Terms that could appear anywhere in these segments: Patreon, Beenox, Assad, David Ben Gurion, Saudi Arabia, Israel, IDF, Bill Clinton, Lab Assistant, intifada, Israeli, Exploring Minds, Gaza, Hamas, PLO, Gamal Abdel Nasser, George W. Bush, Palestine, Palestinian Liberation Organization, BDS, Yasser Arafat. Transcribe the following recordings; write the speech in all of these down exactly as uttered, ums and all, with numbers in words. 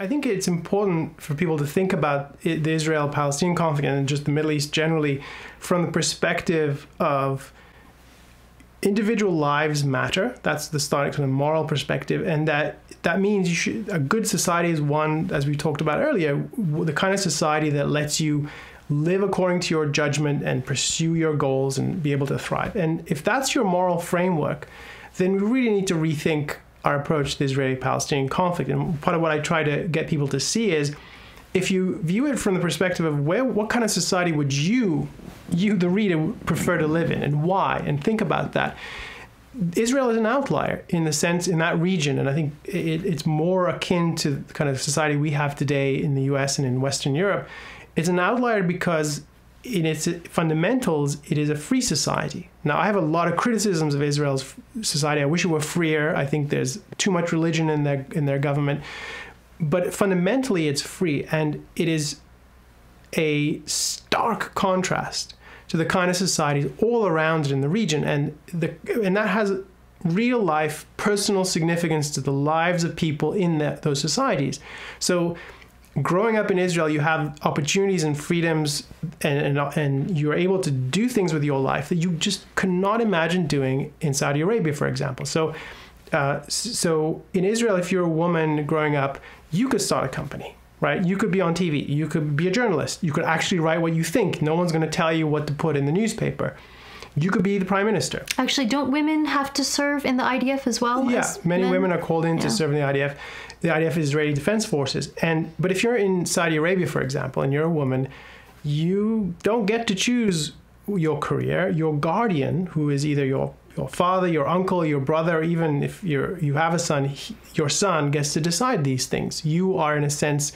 I think it's important for people to think about the Israel-Palestinian conflict and just the Middle East generally from the perspective of individual lives matter. That's the starting kind of moral perspective, and that that means you should, a good society is one, as we talked about earlier, the kind of society that lets you live according to your judgment and pursue your goals and be able to thrive. And if that's your moral framework, then we really need to rethink our approach to the Israeli-Palestinian conflict. And part of what I try to get people to see is, if you view it from the perspective of where, what kind of society would you, you the reader, prefer to live in, and why, and think about that. Israel is an outlier in the sense, in that region, and I think it, it's more akin to the kind of society we have today in the U S and in Western Europe. It's an outlier because in its fundamentals, it is a free society. Now, I have a lot of criticisms of Israel's society. I wish it were freer. I think there's too much religion in their, in their government. But fundamentally, it's free, and it is a stark contrast to the kind of societies all around it in the region. And, the, and that has real-life personal significance to the lives of people in the, those societies. So growing up in Israel, you have opportunities and freedoms, and, and, and you're able to do things with your life that you just could not imagine doing in Saudi Arabia, for example. So, uh, so in Israel, if you're a woman growing up, you could start a company, right? You could be on T V. You could be a journalist. You could actually write what you think. No one's going to tell you what to put in the newspaper. You could be the prime minister. Actually, don't women have to serve in the I D F as well? Yeah, as many men? women are called in yeah. to serve in the I D F. The I D F is Israeli Defense Forces. And but if you're in Saudi Arabia, for example, and you're a woman, you don't get to choose your career. Your guardian, who is either your your father, your uncle, your brother, even if you're you have a son, he, your son gets to decide these things. You are, in a sense,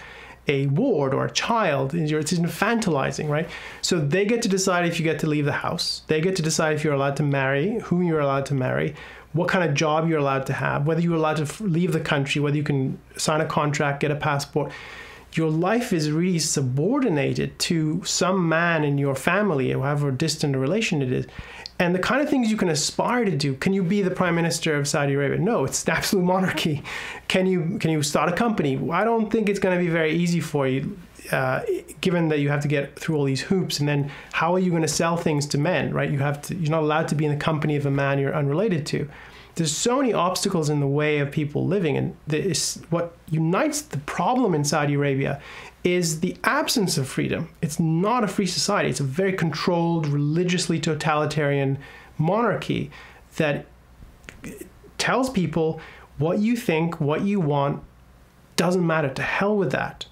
a ward or a child. It's infantilizing, right? So they get to decide if you get to leave the house. They get to decide if you're allowed to marry, whom you're allowed to marry, what kind of job you're allowed to have, whether you're allowed to leave the country, whether you can sign a contract, get a passport. Your life is really subordinated to some man in your family, however distant a relation it is. And the kind of things you can aspire to do. Can you be the prime minister of Saudi Arabia? No, it's an absolute monarchy. Can you, can you start a company? I don't think it's going to be very easy for you, uh, given that you have to get through all these hoops. And then how are you going to sell things to men, right? You have to, you're not allowed to be in the company of a man you're unrelated to. There's so many obstacles in the way of people living, and this, what unites the problem in Saudi Arabia is the absence of freedom. It's not a free society. It's a very controlled, religiously totalitarian monarchy that tells people what you think, what you want, doesn't matter. To hell with that.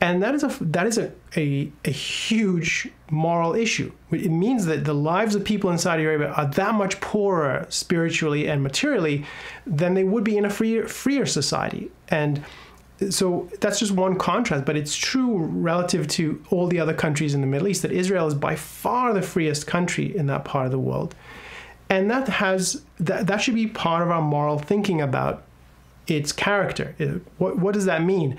And that is a that is a, a, a huge moral issue. It means that the lives of people in Saudi Arabia are that much poorer spiritually and materially than they would be in a freer, freer society. And so that's just one contrast, but it's true relative to all the other countries in the Middle East that Israel is by far the freest country in that part of the world. And that has that, that should be part of our moral thinking about its character. It, what, what does that mean?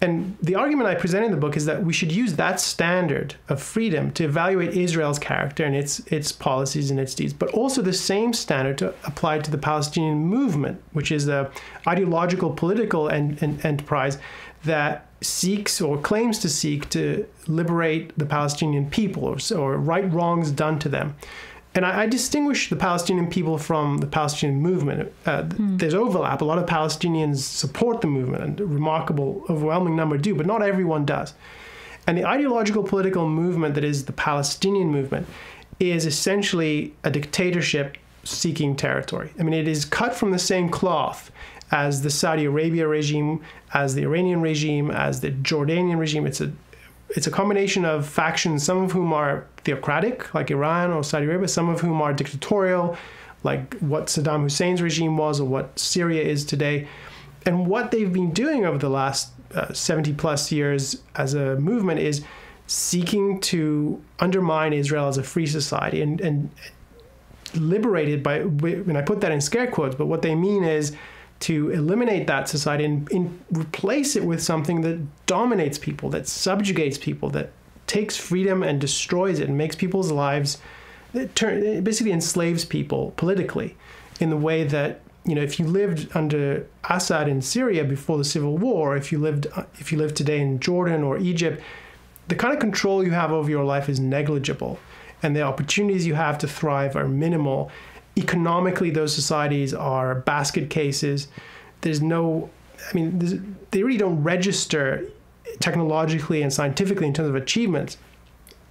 And the argument I present in the book is that we should use that standard of freedom to evaluate Israel's character and its, its policies and its deeds, but also the same standard to apply to the Palestinian movement, which is an ideological political en en enterprise that seeks or claims to seek to liberate the Palestinian people or, or right wrongs done to them. And I, I distinguish the Palestinian people from the Palestinian movement. Uh, mm. There's overlap. A lot of Palestinians support the movement, and a remarkable, overwhelming number do, but not everyone does. And the ideological political movement that is the Palestinian movement is essentially a dictatorship seeking territory. I mean, it is cut from the same cloth as the Saudi Arabia regime, as the Iranian regime, as the Jordanian regime. It's a It's a combination of factions, some of whom are theocratic, like Iran or Saudi Arabia, some of whom are dictatorial, like what Saddam Hussein's regime was or what Syria is today. And what they've been doing over the last uh, seventy plus years as a movement is seeking to undermine Israel as a free society and, and liberate it by, and I put that in scare quotes, but what they mean is to eliminate that society and, and replace it with something that dominates people, that subjugates people, that takes freedom and destroys it and makes people's lives, it, turn, it basically enslaves people politically in the way that you know, if you lived under Assad in Syria before the civil war, if you lived if you live today in Jordan or Egypt, the kind of control you have over your life is negligible, and the opportunities you have to thrive are minimal. Economically, those societies are basket cases. There's no, I mean, they really don't register technologically and scientifically in terms of achievements.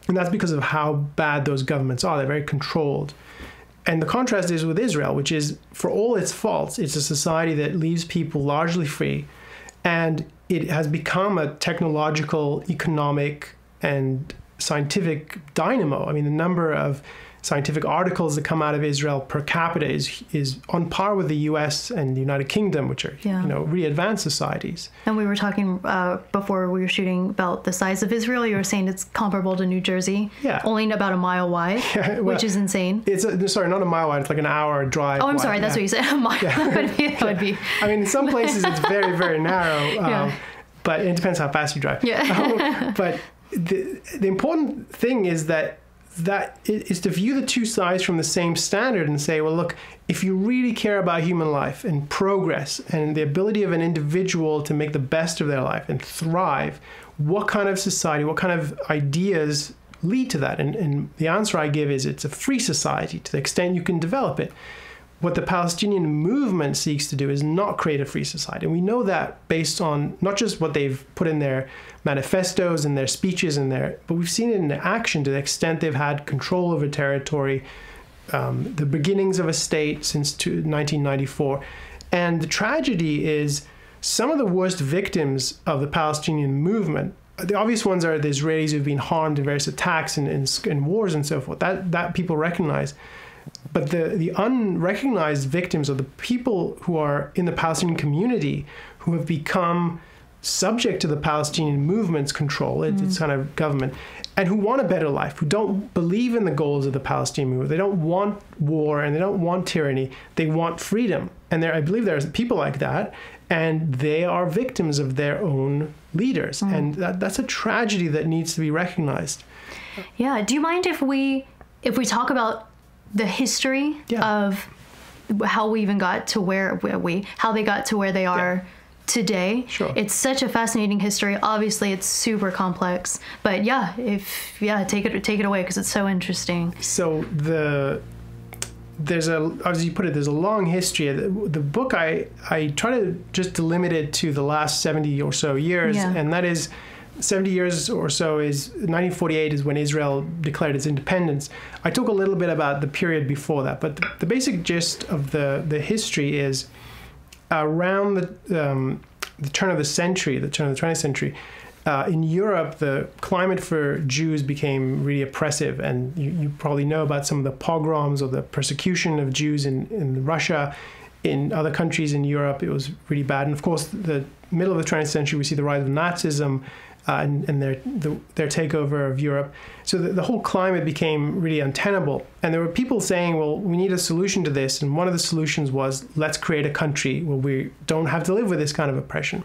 And that's because of how bad those governments are. They're very controlled. And the contrast is with Israel, which is, for all its faults, it's a society that leaves people largely free. And it has become a technological, economic, and scientific dynamo. I mean, the number of scientific articles that come out of Israel per capita is is on par with the U S and the United Kingdom, which are yeah. you know really advanced societies. And we were talking uh, before we were shooting about the size of Israel. You were saying it's comparable to New Jersey, yeah, only about a mile wide, yeah, well, which is insane. It's a, sorry, not a mile wide. It's like an hour drive. Oh, I'm wide, sorry, that's yeah. what you said. A mile. Yeah. That would be. That yeah. would be. I mean, in some places it's very very narrow, um, yeah. but it depends how fast you drive. Yeah. um, but the the important thing is that. That is to view the two sides from the same standard and say, well, look, if you really care about human life and progress and the ability of an individual to make the best of their life and thrive, what kind of society, what kind of ideas lead to that? And, and the answer I give is it's a free society to the extent you can develop it. What the Palestinian movement seeks to do is not create a free society. And we know that based on not just what they've put in their manifestos and their speeches in there, but we've seen it in action to the extent they've had control over territory, um, the beginnings of a state since nineteen ninety-four. And the tragedy is some of the worst victims of the Palestinian movement, the obvious ones are the Israelis who've been harmed in various attacks and, and, and wars and so forth, that, that people recognize. But the, the unrecognized victims are the people who are in the Palestinian community who have become subject to the Palestinian movement's control, mm. its kind of government, and who want a better life, who don't believe in the goals of the Palestinian movement. They don't want war and they don't want tyranny. They want freedom. And there, I believe there are people like that, and they are victims of their own leaders. Mm. And that, that's a tragedy that needs to be recognized. Yeah. Do you mind if we, if we talk about the history yeah. of how we even got to where, where we, how they got to where they are yeah. today. Sure. It's such a fascinating history. Obviously it's super complex, but yeah, if, yeah, take it, take it away. Cause it's so interesting. So the, there's a, as you put it, there's a long history. The, the book, I, I try to just delimit it to the last seventy or so years. Yeah. And that is seventy years or so is nineteen forty-eight is when Israel declared its independence. I talk a little bit about the period before that, but the, the basic gist of the, the history is around the, um, the turn of the century, the turn of the twentieth century, uh, in Europe, the climate for Jews became really oppressive. And you, you probably know about some of the pogroms or the persecution of Jews in, in Russia. In other countries in Europe, it was really bad. And of course, the middle of the twentieth century, we see the rise of Nazism, Uh, and, and their the, their takeover of Europe. So the, the whole climate became really untenable. And there were people saying, well, we need a solution to this. And one of the solutions was, let's create a country where we don't have to live with this kind of oppression.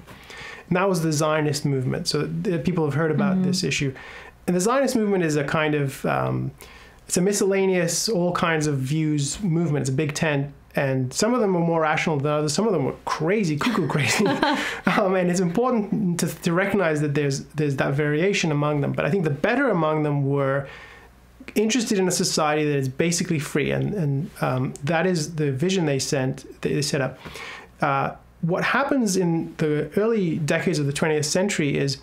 And that was the Zionist movement. So the, people have heard about mm-hmm. this issue. And the Zionist movement is a kind of, um, it's a miscellaneous, all kinds of views movement. It's a big tent. And some of them were more rational than others. Some of them were crazy, cuckoo crazy. um, and it's important to, to recognize that there's, there's that variation among them. But I think the better among them were interested in a society that is basically free. And, and um, that is the vision they sent, they set up. Uh, what happens in the early decades of the twentieth century is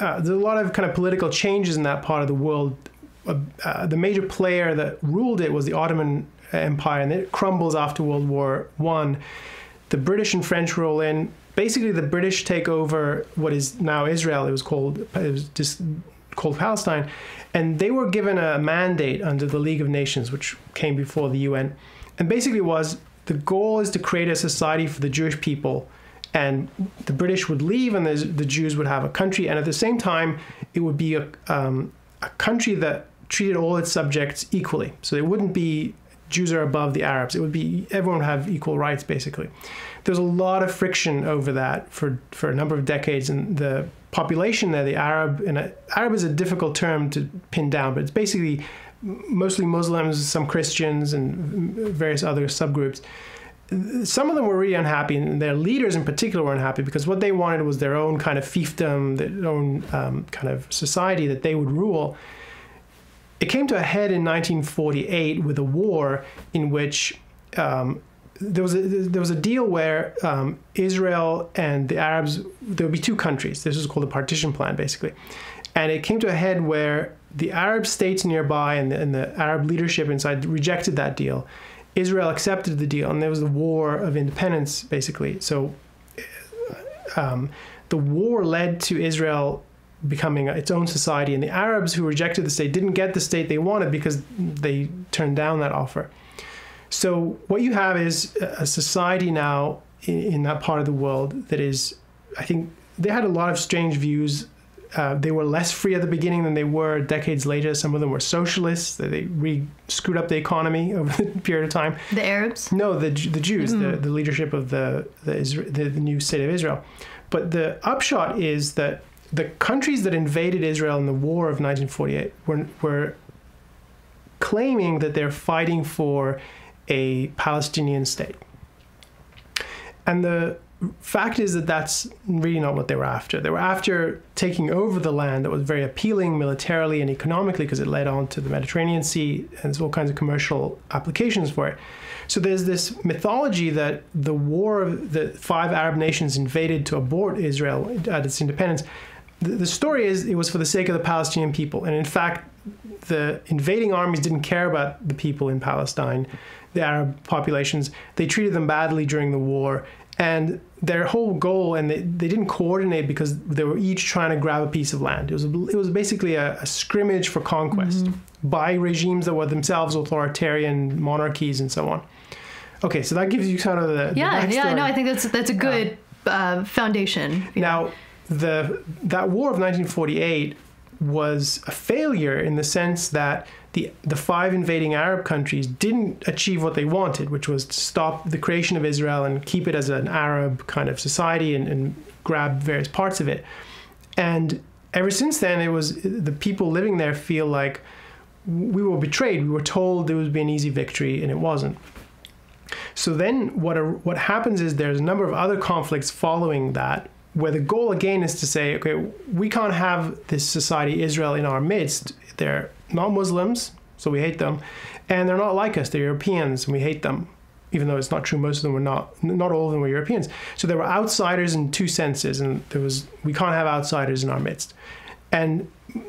uh, there's a lot of kind of political changes in that part of the world. Uh, uh, the major player that ruled it was the Ottoman Empire, and it crumbles after World War One. The British and French roll in. Basically, the British take over what is now Israel. It was called, it was just called Palestine, and they were given a mandate under the League of Nations, which came before the U N, and basically was the goal is to create a society for the Jewish people, and the British would leave, and the, the Jews would have a country, and at the same time, it would be a, um, a country that treated all its subjects equally. So it wouldn't be Jews are above the Arabs. It would be everyone would have equal rights, basically. There's a lot of friction over that for, for a number of decades. And the population there, the Arab, and a, Arab is a difficult term to pin down, but it's basically mostly Muslims, some Christians, and various other subgroups. some of them were really unhappy, and their leaders in particular were unhappy because what they wanted was their own kind of fiefdom, their own um, kind of society that they would rule. It came to a head in nineteen forty-eight with a war in which um, there was a, there was a deal where um, Israel and the Arabs, there would be two countries. This was called the partition plan, basically. And it came to a head where the Arab states nearby and the, and the Arab leadership inside rejected that deal. Israel accepted the deal, and there was the War of Independence, basically. So um, the war led to Israel becoming its own society, and the Arabs who rejected the state didn't get the state they wanted because they turned down that offer. So what you have is a society now in, in that part of the world that is, I think, they had a lot of strange views. Uh, they were less free at the beginning than they were decades later. Some of them were socialists. They re-screwed up the economy over the period of time. The Arabs? No, the, the Jews, mm. the, the leadership of the, the, Isra the, the new state of Israel. But the upshot is that the countries that invaded Israel in the War of nineteen forty-eight were, were claiming that they're fighting for a Palestinian state. And the fact is that that's really not what they were after. They were after taking over the land that was very appealing militarily and economically because it led on to the Mediterranean Sea, and there's all kinds of commercial applications for it. So there's this mythology that the war of the five Arab nations invaded to abort Israel at its independence. The, the story is it was for the sake of the Palestinian people. And in fact, the invading armies didn't care about the people in Palestine, the Arab populations. They treated them badly during the war. And their whole goal, and they, they didn't coordinate because they were each trying to grab a piece of land. It was, it was basically a, a scrimmage for conquest mm-hmm. by regimes that were themselves authoritarian monarchies and so on. Okay, so that gives you kind of the yeah, the yeah. No, I think that's that's a good uh, uh, foundation. Now, the that war of nineteen forty-eight was a failure in the sense that the, the five invading Arab countries didn't achieve what they wanted, which was to stop the creation of Israel and keep it as an Arab kind of society and, and grab various parts of it. And ever since then, it was the people living there feel like we were betrayed. We were told there would be an easy victory, and it wasn't. So then what, are, what happens is there's a number of other conflicts following that, where the goal again is to say, okay, we can't have this society, Israel, in our midst. They're not Muslims, so we hate them, and they're not like us. They're Europeans, and we hate them, even though it's not true. Most of them were not, not all of them were Europeans. So there were outsiders in two senses, and there was, we can't have outsiders in our midst. And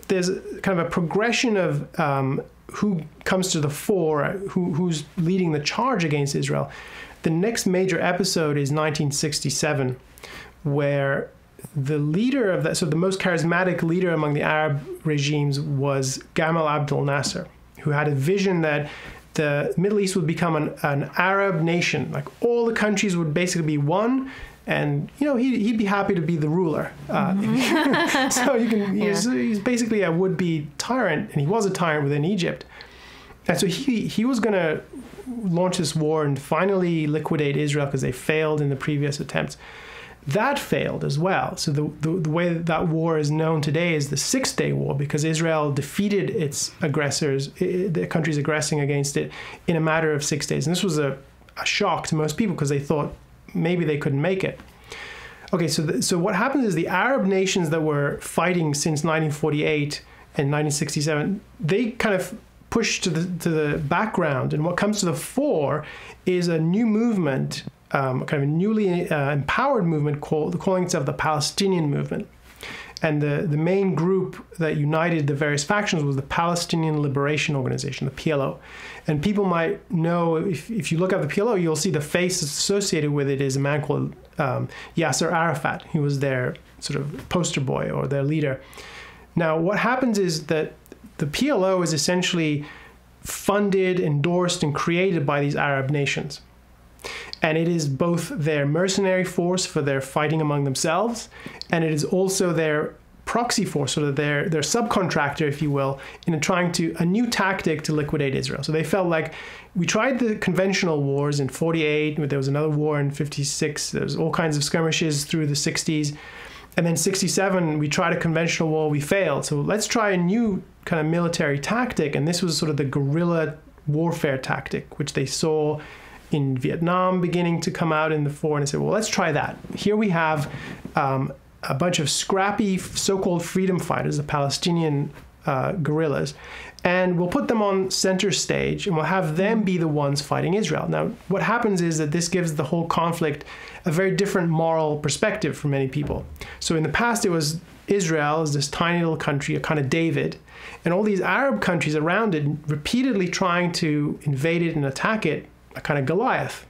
there's kind of a progression of um, who comes to the fore, who, who's leading the charge against Israel. The next major episode is nineteen sixty-seven. Where the leader of that, so the most charismatic leader among the Arab regimes was Gamal Abdel Nasser, who had a vision that the Middle East would become an, an Arab nation. Like all the countries would basically be one, and you know he, he'd be happy to be the ruler. Uh, mm-hmm. so you can, yeah. he's, he's basically a would-be tyrant, and he was a tyrant within Egypt. And so he, he was going to launch this war and finally liquidate Israel because they failed in the previous attempts. That failed as well. So the, the, the way that, that war is known today is the Six-Day War, because Israel defeated its aggressors, it, the countries aggressing against it, in a matter of six days. And this was a, a shock to most people because they thought maybe they couldn't make it. Okay, so, the, so what happens is the Arab nations that were fighting since nineteen forty-eight and nineteen sixty-seven, they kind of pushed to the, to the background. And what comes to the fore is a new movement, Um, kind of a newly uh, empowered movement called, calling itself the Palestinian Movement. And the, the main group that united the various factions was the Palestinian Liberation Organization, the P L O. And people might know, if, if you look at the P L O, you'll see the face associated with it is a man called um, Yasser Arafat. He was their sort of poster boy or their leader. Now, what happens is that the P L O is essentially funded, endorsed, and created by these Arab nations. And it is both their mercenary force for their fighting among themselves, and it is also their proxy force, sort of their, their subcontractor, if you will, in trying to, a new tactic to liquidate Israel. So they felt like, we tried the conventional wars in forty-eight, but there was another war in fifty-six, there was all kinds of skirmishes through the sixties, and then sixty-seven, we tried a conventional war, we failed. So let's try a new kind of military tactic, and this was sort of the guerrilla warfare tactic, which they saw in Vietnam beginning to come out in the fore, and I said, well, let's try that. Here we have um, a bunch of scrappy so-called freedom fighters, the Palestinian uh, guerrillas, and we'll put them on center stage and we'll have them be the ones fighting Israel. Now, what happens is that this gives the whole conflict a very different moral perspective for many people. So in the past, it was Israel as this tiny little country, a kind of David, and all these Arab countries around it repeatedly trying to invade it and attack it, a kind of Goliath.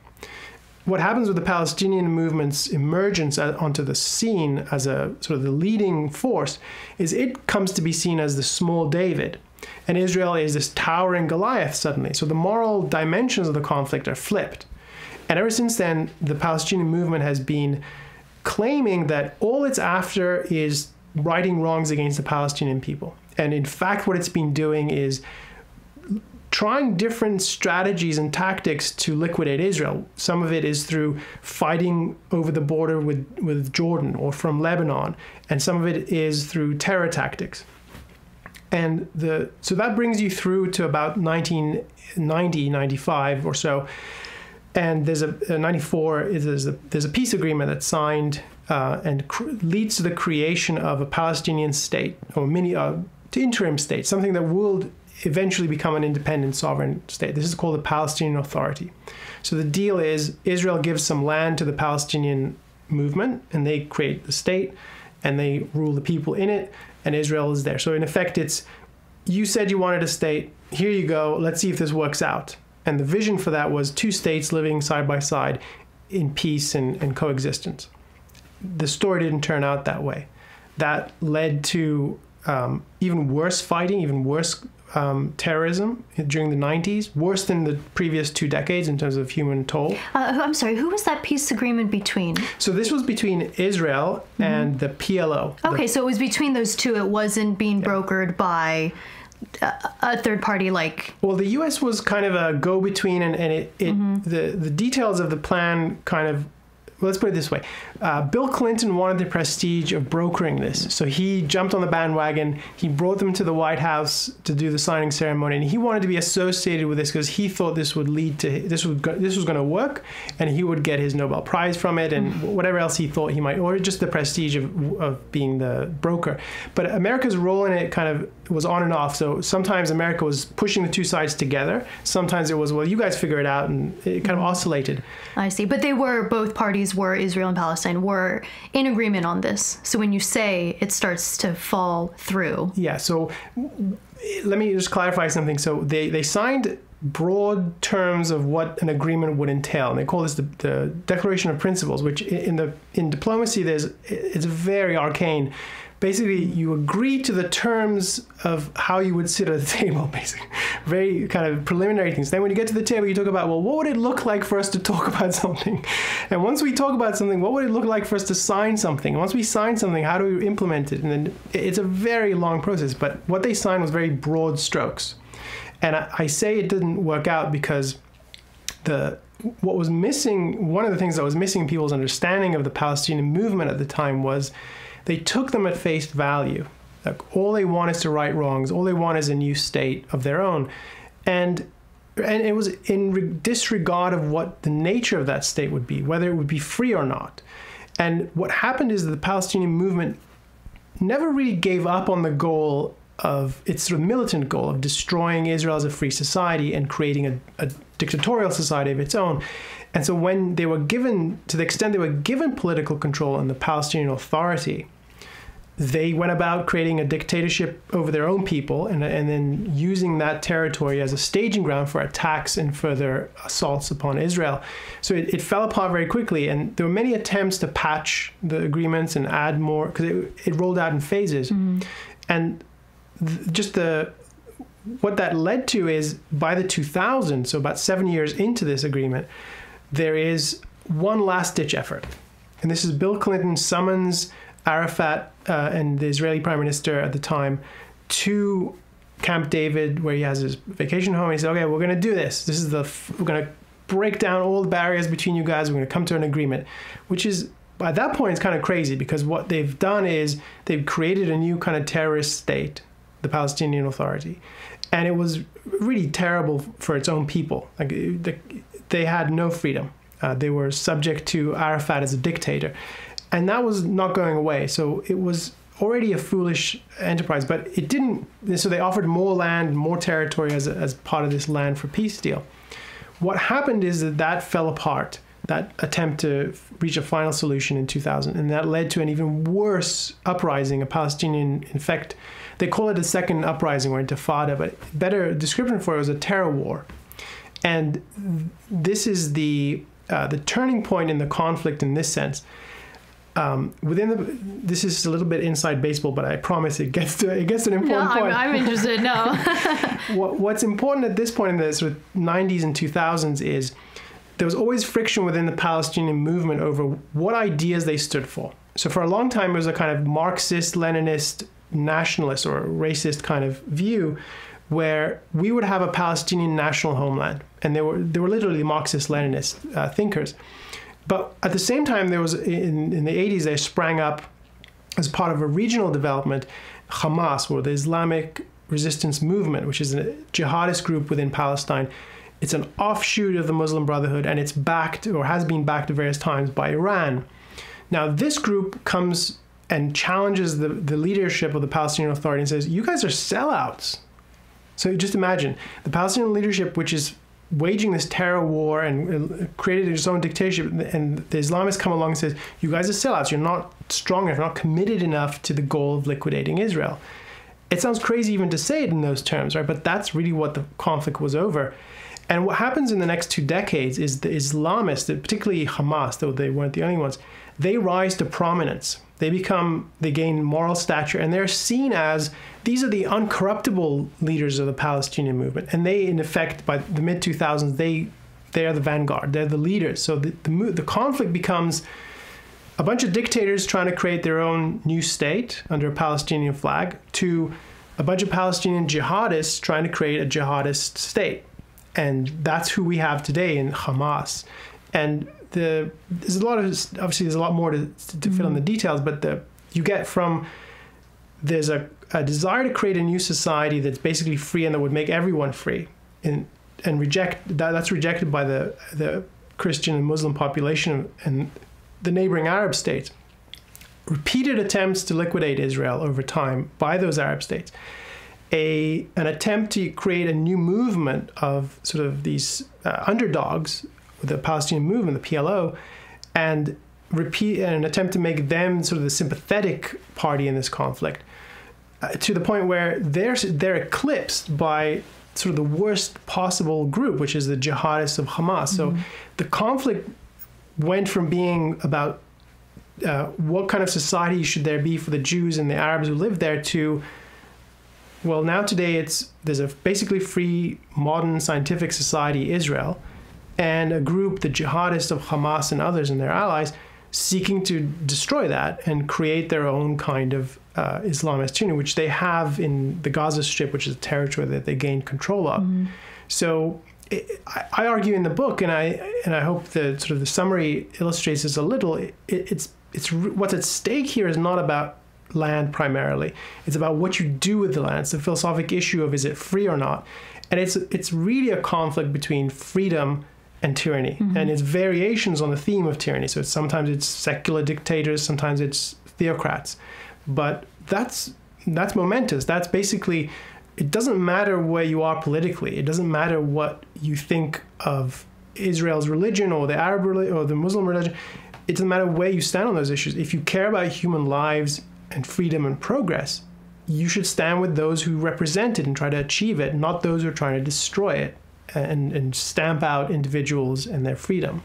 What happens with the Palestinian movement's emergence onto the scene as a sort of the leading force is it comes to be seen as the small David, and Israel is this towering Goliath suddenly. So the moral dimensions of the conflict are flipped. And ever since then, the Palestinian movement has been claiming that all it's after is righting wrongs against the Palestinian people. And in fact, what it's been doing is trying different strategies and tactics to liquidate Israel. Some of it is through fighting over the border with, with Jordan or from Lebanon, and some of it is through terror tactics. And the, so that brings you through to about nineteen ninety, ninety-five or so. And there's a, a ninety-four, is, there's, a, there's a peace agreement that's signed uh, and cr leads to the creation of a Palestinian state, or mini, uh, interim state, something that will eventually become an independent sovereign state. This is called the Palestinian Authority. So the deal is Israel gives some land to the Palestinian movement, and they create the state, and they rule the people in it, and Israel is there. So in effect, it's, you said you wanted a state, here you go, let's see if this works out. And the vision for that was two states living side by side in peace and, and coexistence. The story didn't turn out that way. That led to um, even worse fighting, even worse um, terrorism during the nineties, worse than the previous two decades in terms of human toll. Uh, I'm sorry, who was that peace agreement between? So this was between Israel mm-hmm. and the P L O. Okay, the, so it was between those two. It wasn't being yeah. brokered by a third party like... Well, the U S was kind of a go-between, and, and it, it, mm-hmm. the, the details of the plan kind of... Well, let's put it this way. Uh, Bill Clinton wanted the prestige of brokering this, so he jumped on the bandwagon. He brought them to the White House to do the signing ceremony, and he wanted to be associated with this because he thought this would lead to... This, would go, this was going to work, and he would get his Nobel Prize from it and mm-hmm. whatever else he thought he might... Or just the prestige of, of being the broker. But America's role in it kind of... It was on and off. So sometimes America was pushing the two sides together. Sometimes it was, well, you guys figure it out, and it kind of oscillated. I see. But they were, both parties were, Israel and Palestine, were in agreement on this. So when you say it starts to fall through. Yeah. So let me just clarify something. So they, they signed broad terms of what an agreement would entail. And they call this the, the Declaration of Principles, which in, the, in diplomacy, there's it's very arcane. Basically, you agree to the terms of how you would sit at the table, basically. Very kind of preliminary things. Then when you get to the table, you talk about, well, what would it look like for us to talk about something? And once we talk about something, what would it look like for us to sign something? And once we sign something, how do we implement it? And then it's a very long process. But what they signed was very broad strokes. And I, I say it didn't work out because the... What was missing, one of the things that was missing in people's understanding of the Palestinian movement at the time was they took them at face value. Like, all they want is to right wrongs. All they want is a new state of their own. And, and it was in disregard of what the nature of that state would be, whether it would be free or not. And what happened is that the Palestinian movement never really gave up on the goal of its sort of militant goal of destroying Israel as a free society and creating a, a dictatorial society of its own. And so when they were given, to the extent they were given political control in the Palestinian Authority, they went about creating a dictatorship over their own people and, and then using that territory as a staging ground for attacks and further assaults upon Israel. So it, it fell apart very quickly, and there were many attempts to patch the agreements and add more, because it, it rolled out in phases. Mm-hmm. And th- just the... What that led to is by the two thousands, so about seven years into this agreement, there is one last-ditch effort. And this is Bill Clinton summons Arafat uh, and the Israeli prime minister at the time to Camp David, where he has his vacation home. And he says, okay, we're going to do this. This is the f we're going to break down all the barriers between you guys. We're going to come to an agreement, which is, by that point, it's kind of crazy because what they've done is they've created a new kind of terrorist state, the Palestinian Authority. And it was really terrible for its own people. Like, they had no freedom. Uh, they were subject to Arafat as a dictator. And that was not going away. So it was already a foolish enterprise, but it didn't. So they offered more land, more territory as, a, as part of this land for peace deal. What happened is that that fell apart, that attempt to reach a final solution in two thousand. And that led to an even worse uprising, a Palestinian, in fact, they call it a second uprising or intifada, but a better description for it was a terror war. And this is the, uh, the turning point in the conflict in this sense. Um, within the, this is a little bit inside baseball, but I promise it gets to, it gets an important no, point. I'm, I'm interested. No. what, what's important at this point in the sort of nineties and two thousands is there was always friction within the Palestinian movement over what ideas they stood for. So for a long time, it was a kind of Marxist, Leninist, nationalist or racist kind of view, where we would have a Palestinian national homeland, and they were they were literally Marxist, Leninist uh, thinkers. But at the same time, there was in, in the eighties, they sprang up as part of a regional development, Hamas, or the Islamic Resistance Movement, which is a jihadist group within Palestine. It's an offshoot of the Muslim Brotherhood, and it's backed or has been backed at various times by Iran. Now, this group comes and challenges the, the leadership of the Palestinian Authority and says, you guys are sellouts. So just imagine, the Palestinian leadership, which is waging this terror war and created its own dictatorship, and the Islamists come along and says, you guys are sellouts, you're not strong enough, you're not committed enough to the goal of liquidating Israel. It sounds crazy even to say it in those terms, right? But that's really what the conflict was over. And what happens in the next two decades is the Islamists, particularly Hamas, though they weren't the only ones, they rise to prominence. They become, they gain moral stature, and they're seen as, these are the uncorruptible leaders of the Palestinian movement. And they, in effect, by the mid two thousands, they, they are the vanguard. They're the leaders. So the, the, the conflict becomes a bunch of dictators trying to create their own new state under a Palestinian flag to a bunch of Palestinian jihadists trying to create a jihadist state. And that's who we have today in Hamas. And the, there's a lot of, obviously there's a lot more to, to fill in the details, but the, you get from, there's a, a desire to create a new society that's basically free and that would make everyone free, and, and reject, that, that's rejected by the, the Christian and Muslim population and the neighboring Arab states. Repeated attempts to liquidate Israel over time by those Arab states. A, an attempt to create a new movement of sort of these uh, underdogs, the Palestinian movement, the P L O, and repeat and an attempt to make them sort of the sympathetic party in this conflict, uh, to the point where they're they're eclipsed by sort of the worst possible group, which is the jihadists of Hamas. Mm-hmm. So the conflict went from being about uh, what kind of society should there be for the Jews and the Arabs who live there to, well, now today it's there's a basically free modern scientific society, Israel, and a group, the jihadists of Hamas and others and their allies, seeking to destroy that and create their own kind of uh, Islamist unit, which they have in the Gaza Strip, which is a territory that they gained control of. Mm-hmm. So it, I, I argue in the book, and I and I hope that sort of the summary illustrates this a little. It, it's it's what's at stake here is not about land primarily. It's about what you do with the land. It's a philosophic issue of is it free or not, and it's it's really a conflict between freedom and tyranny. Mm-hmm. And it's variations on the theme of tyranny. So it's, sometimes it's secular dictators, sometimes it's theocrats. But that's, that's momentous. That's basically, it doesn't matter where you are politically. It doesn't matter what you think of Israel's religion or the Arab religion or the Muslim religion. It doesn't matter where you stand on those issues. If you care about human lives and freedom and progress, you should stand with those who represent it and try to achieve it, not those who are trying to destroy it. And, and stamp out individuals and their freedom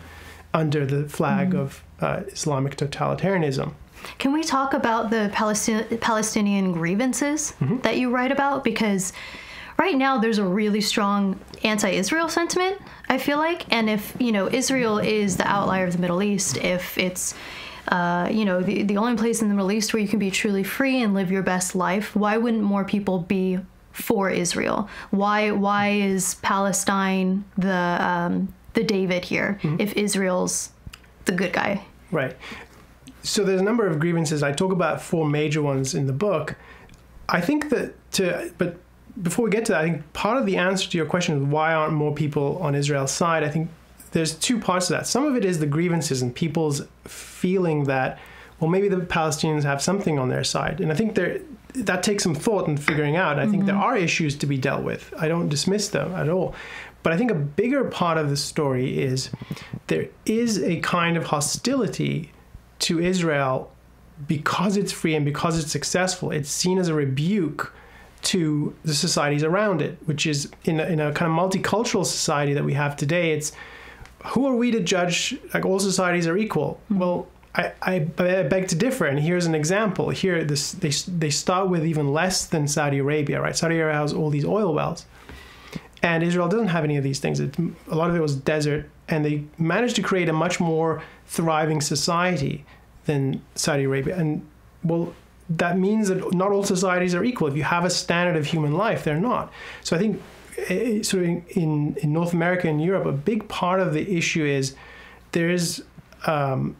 under the flag mm. of uh, Islamic totalitarianism. Can we talk about the Palestinian, Palestinian grievances mm-hmm. that you write about? Because right now there's a really strong anti-Israel sentiment, I feel like. And if, you know, Israel is the outlier of the Middle East, if it's, uh, you know, the, the only place in the Middle East where you can be truly free and live your best life, why wouldn't more people be for Israel? Why why is Palestine the um, the David here mm-hmm. if Israel's the good guy? Right. So there's a number of grievances. I talk about four major ones in the book. I think that to but before we get to that, I think part of the answer to your question is why aren't more people on Israel's side? I think there's two parts to that. Some of it is the grievances and people's feeling that, well, maybe the Palestinians have something on their side. And I think there, that takes some thought and figuring out. I mm-hmm. think there are issues to be dealt with. I don't dismiss them at all. But I think a bigger part of the story is there is a kind of hostility to Israel because it's free and because it's successful. It's seen as a rebuke to the societies around it, which is in a, in a kind of multicultural society that we have today. It's, who are we to judge? Like, all societies are equal. Mm-hmm. Well, I, I, I beg to differ, and here's an example. Here, this, they, they start with even less than Saudi Arabia, right? Saudi Arabia has all these oil wells, and Israel doesn't have any of these things. It, a lot of it was desert, and they managed to create a much more thriving society than Saudi Arabia. And, well, that means that not all societies are equal. If you have a standard of human life, they're not. So I think uh, sort of in, in North America and Europe, a big part of the issue is there is... Um,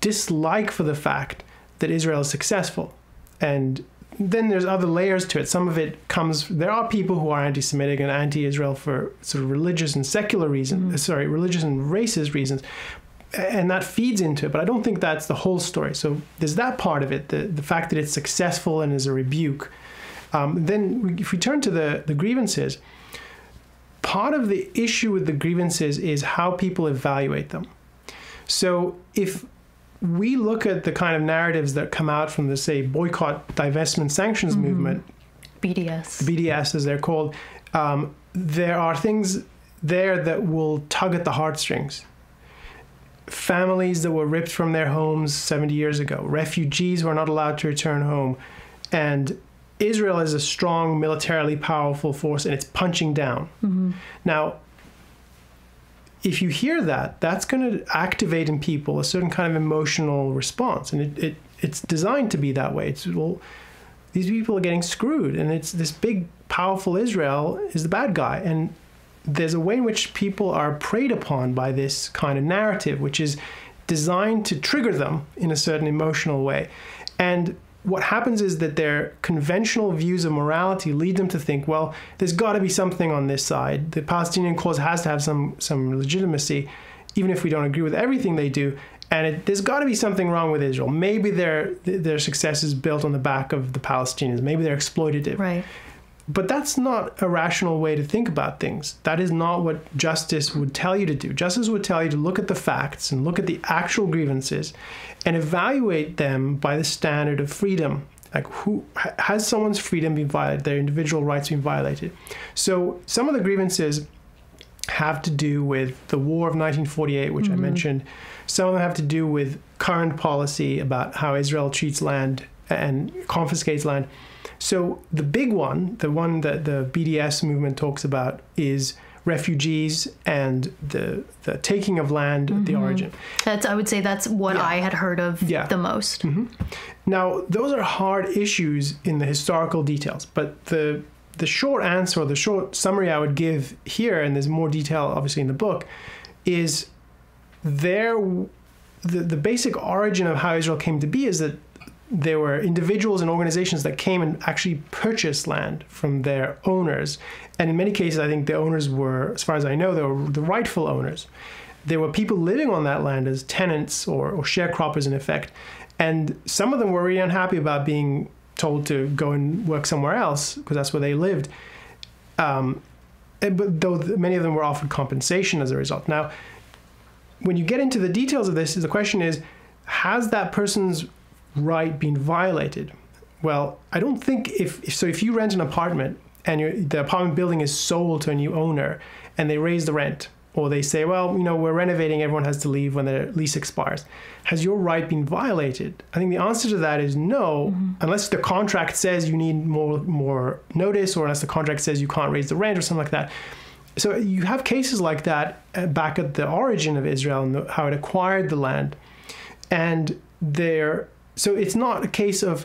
dislike for the fact that Israel is successful. And then there's other layers to it. Some of it comes, there are people who are anti-Semitic and anti-Israel for sort of religious and secular reasons, mm. sorry, religious and racist reasons, and that feeds into it. But I don't think that's the whole story. So there's that part of it, the, the fact that it's successful and is a rebuke. Um, then if we turn to the, the grievances, part of the issue with the grievances is how people evaluate them. So if we look at the kind of narratives that come out from the, say, boycott, divestment, sanctions mm-hmm. movement. B D S. B D S, as they're called. Um, there are things there that will tug at the heartstrings. Families that were ripped from their homes seventy years ago. Refugees who are not allowed to return home. And Israel is a strong, militarily powerful force, and it's punching down. Mm-hmm. Now, if you hear that, that's going to activate in people a certain kind of emotional response. And it, it, it's designed to be that way. It's, well, these people are getting screwed. And it's this big, powerful Israel is the bad guy. And there's a way in which people are preyed upon by this kind of narrative, which is designed to trigger them in a certain emotional way. And what happens is that their conventional views of morality lead them to think, well, there's got to be something on this side. The Palestinian cause has to have some, some legitimacy, even if we don't agree with everything they do. And it, there's got to be something wrong with Israel. Maybe their, their success is built on the back of the Palestinians. Maybe they're exploitative. Right. But that's not a rational way to think about things. That is not what justice would tell you to do. Justice would tell you to look at the facts and look at the actual grievances and evaluate them by the standard of freedom. Like, who has someone's freedom been violated, their individual rights been violated? So some of the grievances have to do with the war of nineteen forty-eight, which mm-hmm. I mentioned. Some of them have to do with current policy about how Israel treats land and confiscates land. So the big one, the one that the B D S movement talks about, is refugees and the, the taking of land mm-hmm. at the origin. That's, I would say that's what yeah. I had heard of yeah. the most. Mm-hmm. Now, those are hard issues in the historical details, but the, the short answer, or the short summary I would give here, and there's more detail obviously in the book, is there, the, the basic origin of how Israel came to be is that there were individuals and organizations that came and actually purchased land from their owners. And in many cases, I think the owners were, as far as I know, they were the rightful owners. There were people living on that land as tenants or, or sharecroppers, in effect. And some of them were really unhappy about being told to go and work somewhere else because that's where they lived. Um, but though many of them were offered compensation as a result. Now, when you get into the details of this, the question is, has that person's right being violated? Well, I don't think if, if so if you rent an apartment and you're, the apartment building is sold to a new owner and they raise the rent, or they say, well, you know, we're renovating, everyone has to leave when their lease expires, has your right been violated? I think the answer to that is no, mm-hmm. unless the contract says you need more more notice, or unless the contract says you can't raise the rent or something like that. So you have cases like that back at the origin of Israel and the, how it acquired the land. And there. So it's not a case of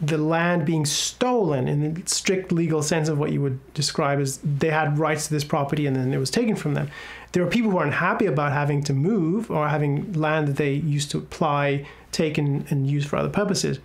the land being stolen in the strict legal sense of what you would describe as they had rights to this property and then it was taken from them. There are people who are unhappy about having to move or having land that they used to apply, take, and, and use for other purposes.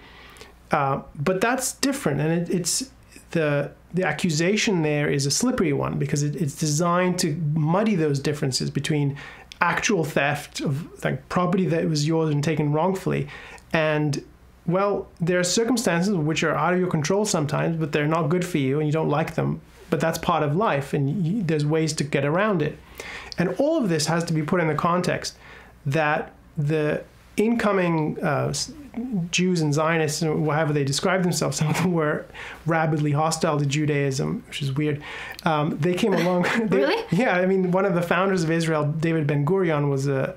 Uh, but that's different, and it, it's the the accusation there is a slippery one, because it, it's designed to muddy those differences between actual theft of like property that was yours and taken wrongfully, and well, there are circumstances which are out of your control sometimes, but they're not good for you and you don't like them, but that's part of life, and you, there's ways to get around it. And all of this has to be put in the context that the incoming uh, Jews and Zionists, and however they describe themselves, some of them were rabidly hostile to Judaism, which is weird. Um, they came along. They, really? Yeah, I mean, one of the founders of Israel, David Ben Gurion, was a,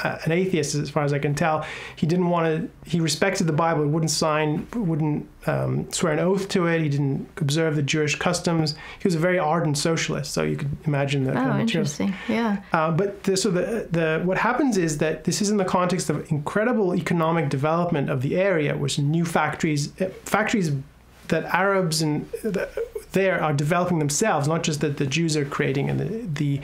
uh, an atheist, as far as I can tell. He didn't want to. He respected the Bible. Wouldn't sign. Wouldn't um, swear an oath to it. He didn't observe the Jewish customs. He was a very ardent socialist. So you could imagine that. Oh, kind of interesting. Yeah. Uh, but the, so the the what happens is that this is in the context of incredible economic development of the area, which new factories, factories that Arabs and the, there are developing themselves, not just that the Jews are creating, and the, the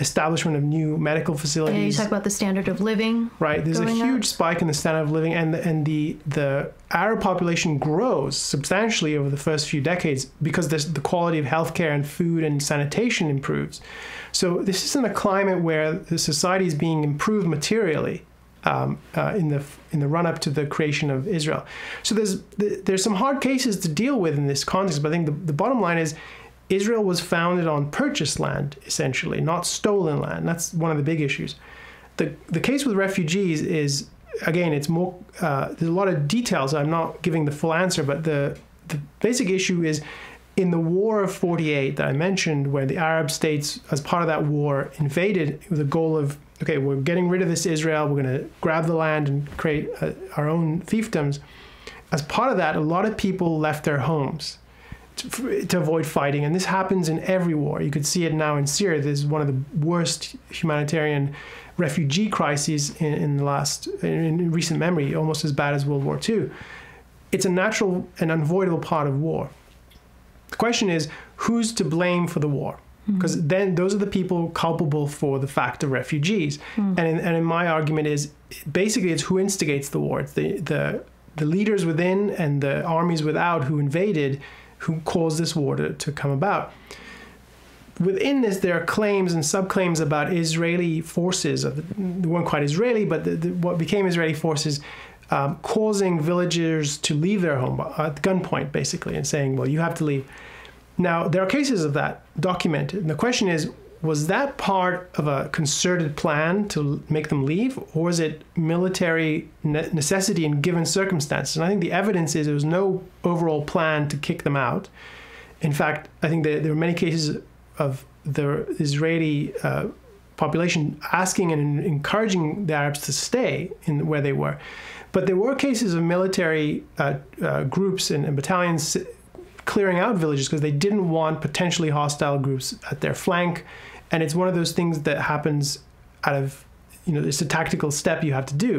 establishment of new medical facilities. Yeah, you talk about the standard of living. Right, there's a huge up. spike in the standard of living, and the, and the the Arab population grows substantially over the first few decades because this, the quality of healthcare and food and sanitation improves. So this isn't a climate where the society is being improved materially. Um, uh, in the in the run up to the creation of Israel, so there's there's some hard cases to deal with in this context. But I think the, the bottom line is, Israel was founded on purchased land essentially, not stolen land. That's one of the big issues. The the case with refugees is, again, it's more. Uh, there's a lot of details. I'm not giving the full answer, but the the basic issue is, in the War of forty-eight that I mentioned, where the Arab states, as part of that war, invaded with the goal of, okay, we're getting rid of this Israel, we're going to grab the land and create uh, our own fiefdoms. As part of that, a lot of people left their homes to, to avoid fighting, and this happens in every war. You could see it now in Syria. This is one of the worst humanitarian refugee crises in, in the last, in recent memory, almost as bad as World War Two. It's a natural and unavoidable part of war. The question is, who's to blame for the war? Because mm. then those are the people culpable for the fact of refugees. Mm. And, in, and in my argument is, basically, it's who instigates the war. It's the, the, the leaders within and the armies without who invaded, who caused this war to, to come about. Within this, there are claims and subclaims about Israeli forces. They weren't quite Israeli, but the, the, what became Israeli forces Um, causing villagers to leave their home at gunpoint, basically, and saying, well, you have to leave. Now, there are cases of that documented. And the question is, was that part of a concerted plan to make them leave, or was it military ne necessity in given circumstances? And I think the evidence is there was no overall plan to kick them out. In fact, I think there, there were many cases of the Israeli uh, population asking and encouraging the Arabs to stay in where they were. But there were cases of military uh, uh, groups and, and battalions clearing out villages because they didn't want potentially hostile groups at their flank. And it's one of those things that happens out of, you know, it's a tactical step you have to do.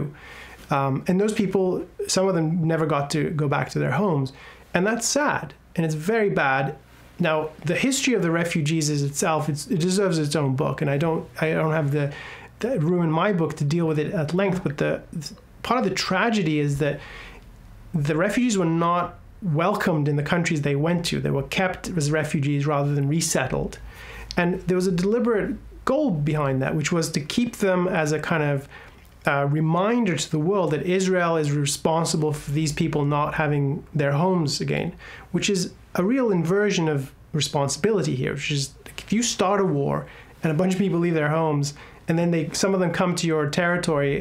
Um, and those people, some of them never got to go back to their homes. And that's sad. And it's very bad. Now, the history of the refugees is itself, it's, it deserves its own book. And I don't, I don't have the, the room in my book to deal with it at length, but the... part of the tragedy is that the refugees were not welcomed in the countries they went to. They were kept as refugees rather than resettled. And there was a deliberate goal behind that, which was to keep them as a kind of uh, reminder to the world that Israel is responsible for these people not having their homes again, which is a real inversion of responsibility here, which is if you start a war and a bunch of people leave their homes and then they, some of them come to your territory,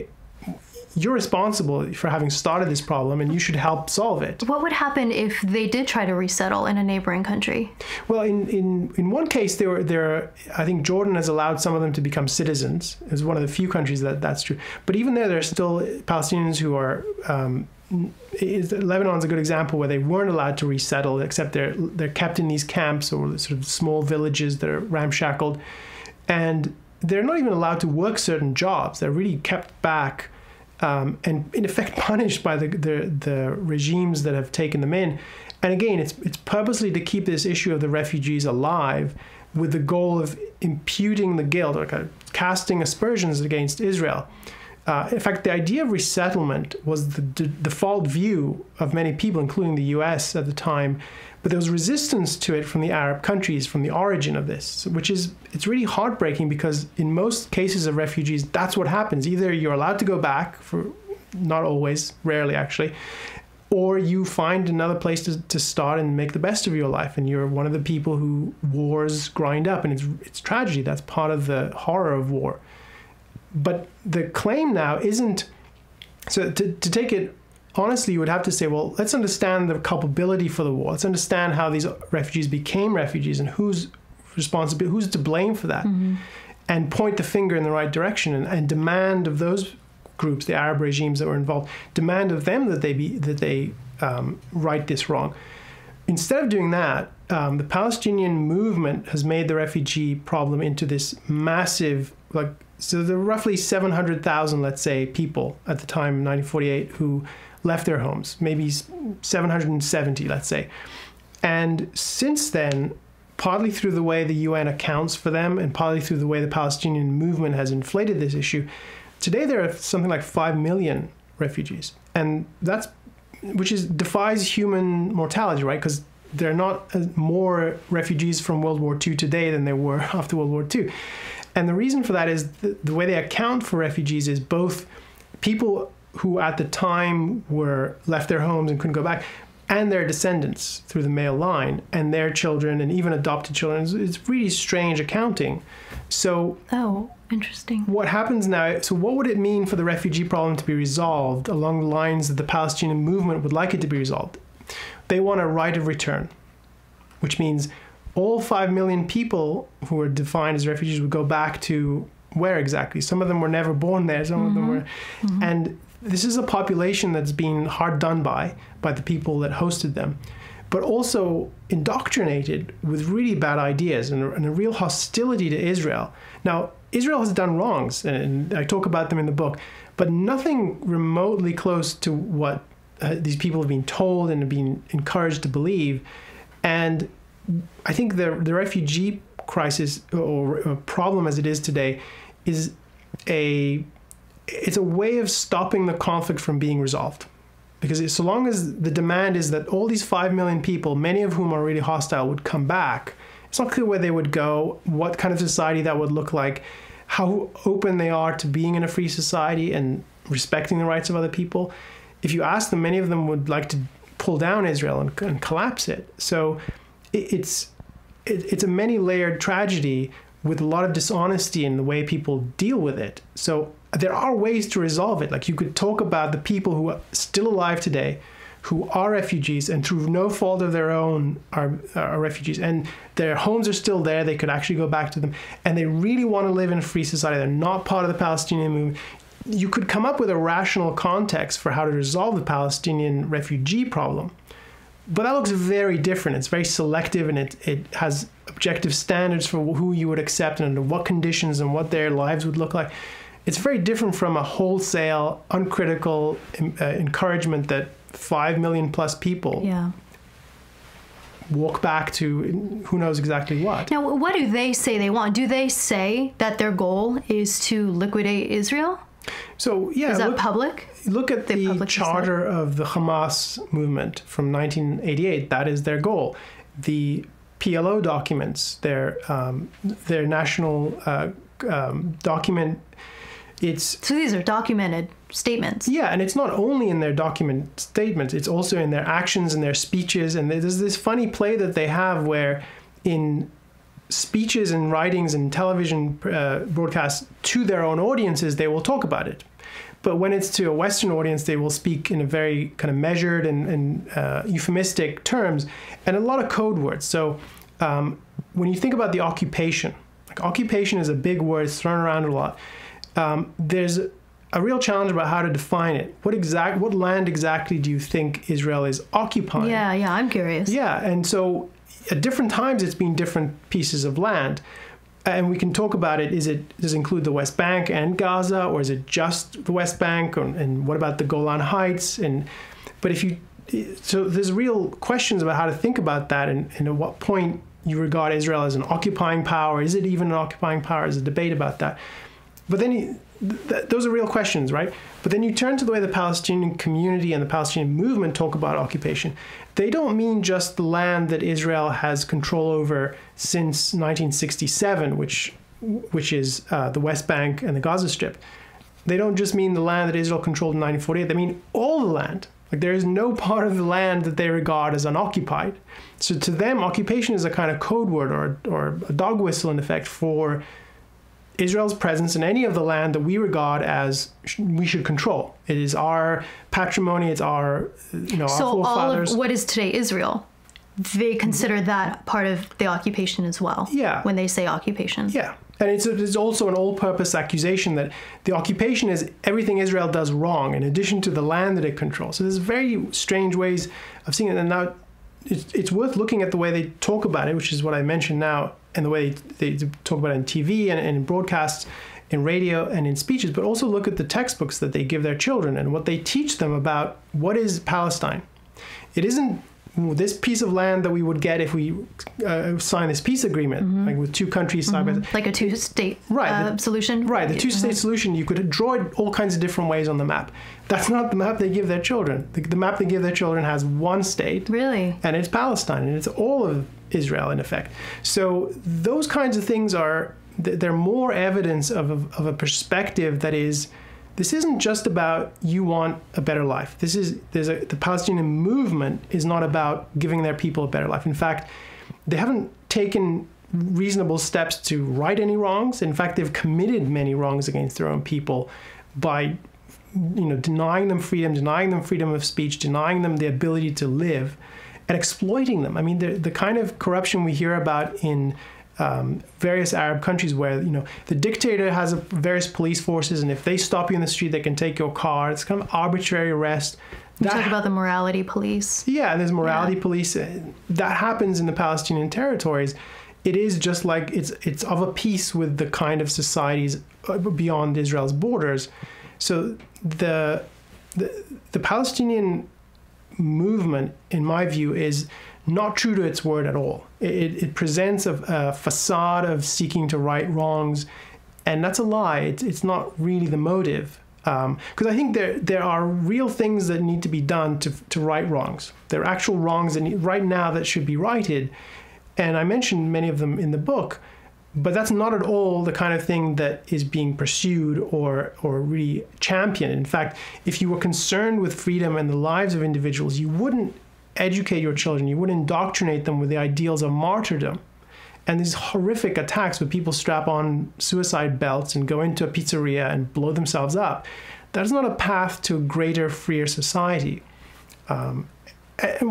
you're responsible for having started this problem, and you should help solve it. What would happen if they did try to resettle in a neighboring country? Well, in in, in one case, there were there. I think Jordan has allowed some of them to become citizens. It's one of the few countries that that's true. But even there, there are still Palestinians who are. Um, Lebanon's a good example where they weren't allowed to resettle, except they're they're kept in these camps or sort of small villages that are ramshackled, and they're not even allowed to work certain jobs. They're really kept back. Um, and in effect punished by the, the the regimes that have taken them in. And again, it's it's purposely to keep this issue of the refugees alive with the goal of imputing the guilt or kind of casting aspersions against Israel. Uh, in fact, the idea of resettlement was the default view of many people, including the U S at the time, but there was resistance to it from the Arab countries, from the origin of this, which is, it's really heartbreaking because in most cases of refugees, that's what happens. Either you're allowed to go back, for not always, rarely actually, or you find another place to, to start and make the best of your life, and you're one of the people who wars grind up, and it's, it's tragedy. That's part of the horror of war. But the claim now isn't, so to, to take it honestly, you would have to say, well, let's understand the culpability for the war. Let's understand how these refugees became refugees and who's responsible, who's to blame for that, mm-hmm. and point the finger in the right direction and, and demand of those groups, the Arab regimes that were involved, demand of them that they, be, that they um, right this wrong. Instead of doing that, um, the Palestinian movement has made the refugee problem into this massive, like, so there were roughly seven hundred thousand, let's say, people at the time in nineteen forty-eight who left their homes, maybe seven hundred seventy, let's say. And since then, partly through the way the U N accounts for them and partly through the way the Palestinian movement has inflated this issue, today there are something like five million refugees. And that's, which is, defies human mortality, right? Because there are not more refugees from World War Two today than there were after World War Two. And the reason for that is the, the way they account for refugees is both people who at the time were left their homes and couldn't go back, and their descendants through the male line, and their children, and even adopted children. It's, it's really strange accounting. So, oh, interesting. What happens now, so what would it mean for the refugee problem to be resolved along the lines that the Palestinian movement would like it to be resolved? They want a right of return, which means all five million people who were defined as refugees would go back to where exactly? Some of them were never born there, some mm-hmm. of them were. Mm-hmm. And this is a population that's been hard done by, by the people that hosted them, but also indoctrinated with really bad ideas and, and a real hostility to Israel. Now, Israel has done wrongs, and I talk about them in the book, but nothing remotely close to what uh, these people have been told and have been encouraged to believe. And I think the, the refugee crisis or, or problem as it is today is a, it's a way of stopping the conflict from being resolved. Because it, so long as the demand is that all these five million people, many of whom are really hostile, would come back, it's not clear where they would go, what kind of society that would look like, how open they are to being in a free society and respecting the rights of other people. If you ask them, many of them would like to pull down Israel and, and collapse it. So It's, it's a many-layered tragedy with a lot of dishonesty in the way people deal with it. So there are ways to resolve it. Like, you could talk about the people who are still alive today, who are refugees and through no fault of their own are, are refugees, and their homes are still there. They could actually go back to them, and they really want to live in a free society. They're not part of the Palestinian movement. You could come up with a rational context for how to resolve the Palestinian refugee problem. But that looks very different. It's very selective, and it, it has objective standards for who you would accept and under what conditions and what their lives would look like. It's very different from a wholesale, uncritical uh, encouragement that five million plus people yeah. walk back to who knows exactly what. Now, what do they say they want? Do they say that their goal is to liquidate Israel? So, yeah. Is that look, public? Look at the, the charter of the Hamas movement from nineteen eighty-eight. That is their goal. The P L O documents, their um, their national uh, um, document, it's... So these are documented statements. Yeah, and it's not only in their document statements. It's also in their actions and their speeches. And there's this funny play that they have where in speeches and writings and television uh, broadcasts to their own audiences, they will talk about it. But when it's to a Western audience, they will speak in a very kind of measured and, and uh, euphemistic terms, and a lot of code words. So um, when you think about the occupation, like occupation is a big word, it's thrown around a lot. Um, there's a real challenge about how to define it. What exact, what land exactly do you think Israel is occupying? Yeah, yeah, I'm curious. Yeah, and so at different times, it's been different pieces of land. And we can talk about it. Is it, does it include the West Bank and Gaza, or is it just the West Bank? Or, and what about the Golan Heights? And but if you, so there's real questions about how to think about that, and, and at what point you regard Israel as an occupying power. Is it even an occupying power? There's a debate about that. But then you, th those are real questions, right? But then you turn to the way the Palestinian community and the Palestinian movement talk about occupation. They don't mean just the land that Israel has control over since nineteen sixty-seven, which, which is uh, the West Bank and the Gaza Strip. They don't just mean the land that Israel controlled in nineteen forty-eight. They mean all the land. Like, there is no part of the land that they regard as unoccupied. So to them, occupation is a kind of code word or, or a dog whistle, in effect, for Israel's presence in any of the land that we regard as sh we should control. It is our patrimony. It's our, you know, so our forefathers. All of what is today Israel, they consider that part of the occupation as well. Yeah. When they say occupation. Yeah. And it's, it's also an all-purpose accusation that the occupation is everything Israel does wrong, in addition to the land that it controls. So there's very strange ways of seeing it. And now it's, it's worth looking at the way they talk about it, which is what I mentioned now, and the way they, they talk about it in T V and, and in broadcasts, in radio and in speeches, but also look at the textbooks that they give their children and what they teach them about what is Palestine. It isn't this piece of land that we would get if we uh, sign this peace agreement, mm-hmm. like with two countries side by side. Like a two-state right, uh, solution. Right, the two-state mm-hmm. solution. You could draw it all kinds of different ways on the map. That's not the map they give their children. The, the map they give their children has one state. Really? And it's Palestine, and it's all of Israel, in effect. So those kinds of things are, they're more evidence of a, of a perspective that is, this isn't just about you want a better life. This is there's a, the Palestinian movement is not about giving their people a better life. In fact, they haven't taken reasonable steps to right any wrongs. In fact, they've committed many wrongs against their own people by, you know, denying them freedom, denying them freedom of speech, denying them the ability to live, and exploiting them. I mean, the, the kind of corruption we hear about in Um, various Arab countries where, you know, the dictator has a, various police forces, and if they stop you in the street, they can take your car. It's kind of arbitrary arrest. You talk about the morality police. Yeah, there's morality yeah. police. That happens in the Palestinian territories. It is just like, it's, it's of a piece with the kind of societies beyond Israel's borders. So the, the, the Palestinian movement, in my view, is not true to its word at all. It, it presents a, a facade of seeking to right wrongs, and that's a lie. It's, it's not really the motive. Because um, I think there, there are real things that need to be done to, to right wrongs. There are actual wrongs that need, right now that should be righted, and I mentioned many of them in the book, but that's not at all the kind of thing that is being pursued or, or really championed. In fact, if you were concerned with freedom and the lives of individuals, you wouldn't educate your children. You would indoctrinate them with the ideals of martyrdom. And these horrific attacks where people strap on suicide belts and go into a pizzeria and blow themselves up, that's not a path to a greater, freer society. Um,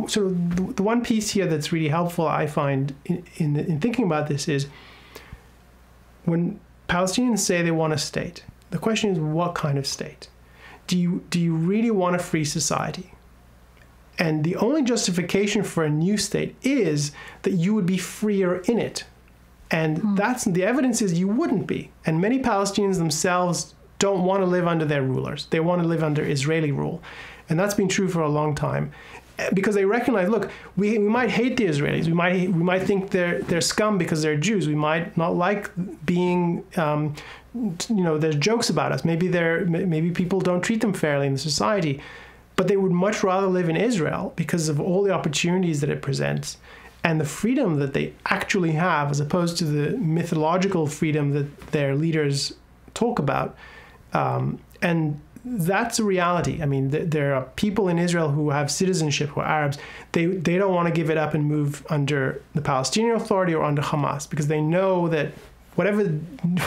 so the, the one piece here that's really helpful, I find, in, in, in thinking about this is when Palestinians say they want a state, the question is, what kind of state? Do you, do you really want a free society? And the only justification for a new state is that you would be freer in it. And mm. that's, the evidence is you wouldn't be. And many Palestinians themselves don't want to live under their rulers. They want to live under Israeli rule. And that's been true for a long time. Because they recognize, look, we, we might hate the Israelis. We might, we might think they're, they're scum because they're Jews. We might not like being, um, you know, there's jokes about us. Maybe, they're, maybe people don't treat them fairly in the society. But they would much rather live in Israel because of all the opportunities that it presents and the freedom that they actually have, as opposed to the mythological freedom that their leaders talk about. Um, and that's a reality. I mean, th there are people in Israel who have citizenship, who are Arabs. They, they don't want to give it up and move under the Palestinian Authority or under Hamas, because they know that whatever,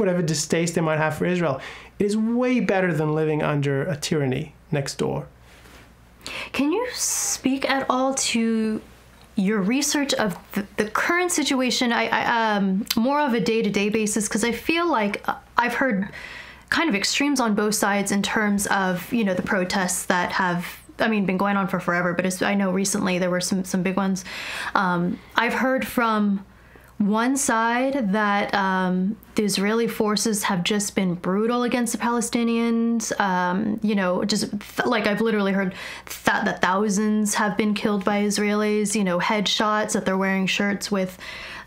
whatever distaste they might have for Israel, it is way better than living under a tyranny next door. Can you speak at all to your research of the, the current situation, I, I, um, more of a day-to-day basis? Because I feel like I've heard kind of extremes on both sides in terms of, you know, the protests that have, I mean, been going on for forever, but it's, I know recently there were some, some big ones. Um, I've heard from one side that um, the Israeli forces have just been brutal against the Palestinians. Um, you know, just th like I've literally heard th that thousands have been killed by Israelis, you know, headshots, that they're wearing shirts with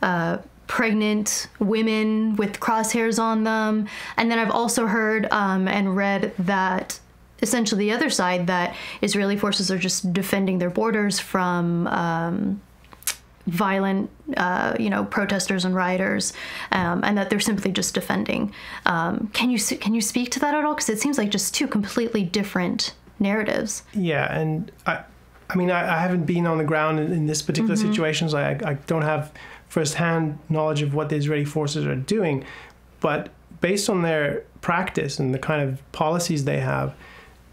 uh, pregnant women with crosshairs on them. And then I've also heard um, and read that essentially the other side, that Israeli forces are just defending their borders from um, violent, uh, you know, protesters and rioters, um, and that they're simply just defending. Um, can you can you speak to that at all? Because it seems like just two completely different narratives. Yeah, and I, I mean, I, I haven't been on the ground in, in this particular mm-hmm. situation, so I, I don't have firsthand knowledge of what the Israeli forces are doing, but based on their practice and the kind of policies they have,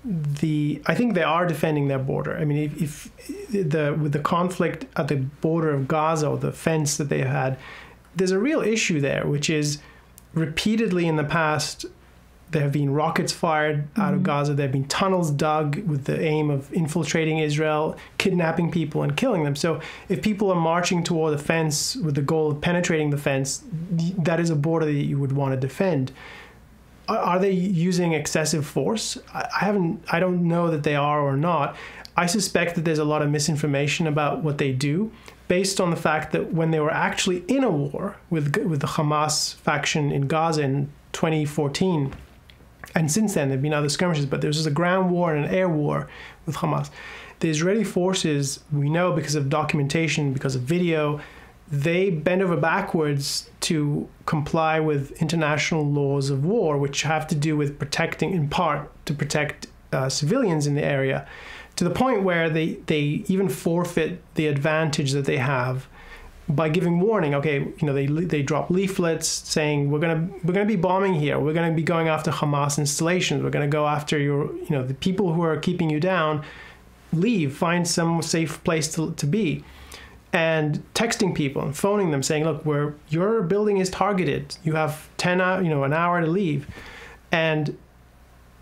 the I think they are defending their border. I mean, if, if the with the conflict at the border of Gaza, or the fence that they had, there's a real issue there, which is repeatedly in the past there have been rockets fired out mm-hmm. of Gaza. There have been tunnels dug with the aim of infiltrating Israel, kidnapping people and killing them. So if people are marching toward the fence with the goal of penetrating the fence, that is a border that you would want to defend. Are they using excessive force? I haven't, I don't know that they are or not. I suspect that there's a lot of misinformation about what they do, based on the fact that when they were actually in a war with, with the Hamas faction in Gaza in twenty fourteen, and since then there have been other skirmishes, but there was a ground war and an air war with Hamas. The Israeli forces, we know because of documentation, because of video, they bend over backwards to comply with international laws of war, which have to do with protecting, in part, to protect uh, civilians in the area, to the point where they, they even forfeit the advantage that they have by giving warning. Okay, you know, they, they drop leaflets saying, we're gonna, we're gonna be bombing here, we're gonna be going after Hamas installations, we're gonna go after your, you know, the people who are keeping you down, leave, find some safe place to, to be. And texting people and phoning them saying, look, we're, your building is targeted. You have ten hour, you know, an hour to leave. And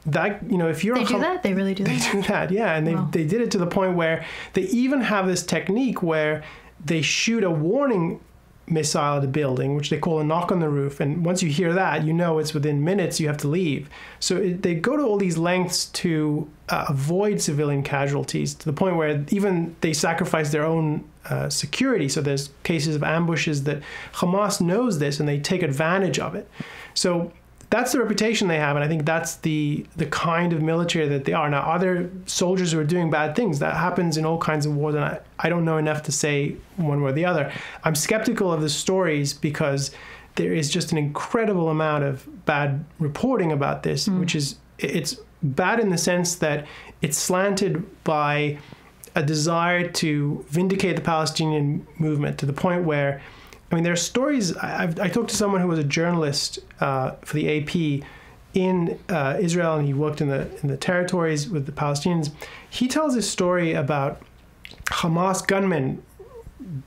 that, you know, if you're... They do that? They really do that? They do that, yeah. And they, wow. they did it to the point where they even have this technique where they shoot a warning missile at a building, which they call a knock on the roof. And once you hear that, you know it's within minutes you have to leave. So it, they go to all these lengths to uh, avoid civilian casualties, to the point where even they sacrifice their own uh, security. So there's cases of ambushes that Hamas knows this and they take advantage of it. So that's the reputation they have, and I think that's the the kind of military that they are. Now, are there soldiers who are doing bad things? That happens in all kinds of wars, and I, I don't know enough to say one way or the other. I'm skeptical of the stories because there is just an incredible amount of bad reporting about this, mm. which is, it's bad in the sense that it's slanted by a desire to vindicate the Palestinian movement, to the point where, I mean, there are stories. I've, I talked to someone who was a journalist uh, for the A P in uh, Israel, and he worked in the in the territories with the Palestinians. He tells his story about Hamas gunmen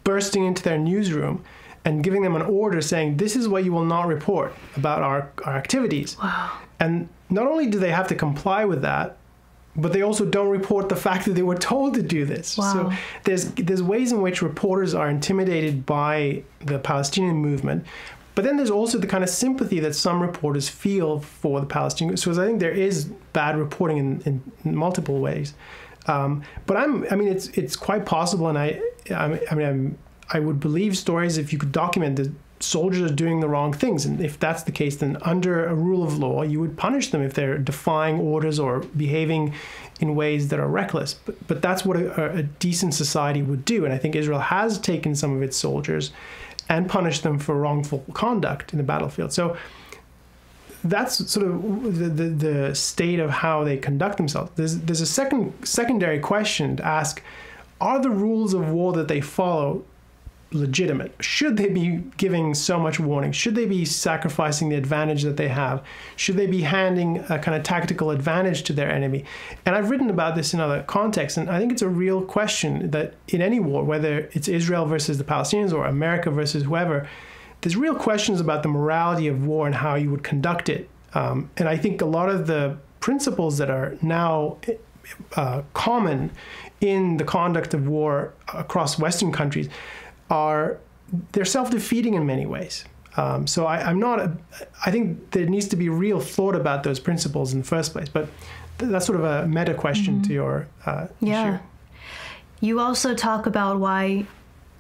bursting into their newsroom and giving them an order saying, "This is what you will not report about our our activities." Wow! And not only do they have to comply with that, but they also don't report the fact that they were told to do this. Wow. So there's there's ways in which reporters are intimidated by the Palestinian movement, but then there's also the kind of sympathy that some reporters feel for the Palestinians. So I think there is bad reporting in, in, in multiple ways. Um, but I'm I mean it's it's quite possible, and I I, I mean I'm, I would believe stories if you could document that soldiers are doing the wrong things, and if that's the case, then under a rule of law you would punish them if they're defying orders or behaving in ways that are reckless. But, but that's what a, a decent society would do, and I think Israel has taken some of its soldiers and punished them for wrongful conduct in the battlefield. So that's sort of the, the, the state of how they conduct themselves. There's, there's a second secondary question to ask: are the rules of war that they follow legitimate? Should they be giving so much warning? Should they be sacrificing the advantage that they have? Should they be handing a kind of tactical advantage to their enemy? And I've written about this in other contexts, and I think it's a real question that in any war, whether it's Israel versus the Palestinians or America versus whoever, there's real questions about the morality of war and how you would conduct it. Um, and I think a lot of the principles that are now uh, common in the conduct of war across Western countries are, they're self-defeating in many ways. Um, so I, I'm not, a, I think there needs to be real thought about those principles in the first place, but th that's sort of a meta question mm-hmm. to your uh, yeah. issue. You also talk about why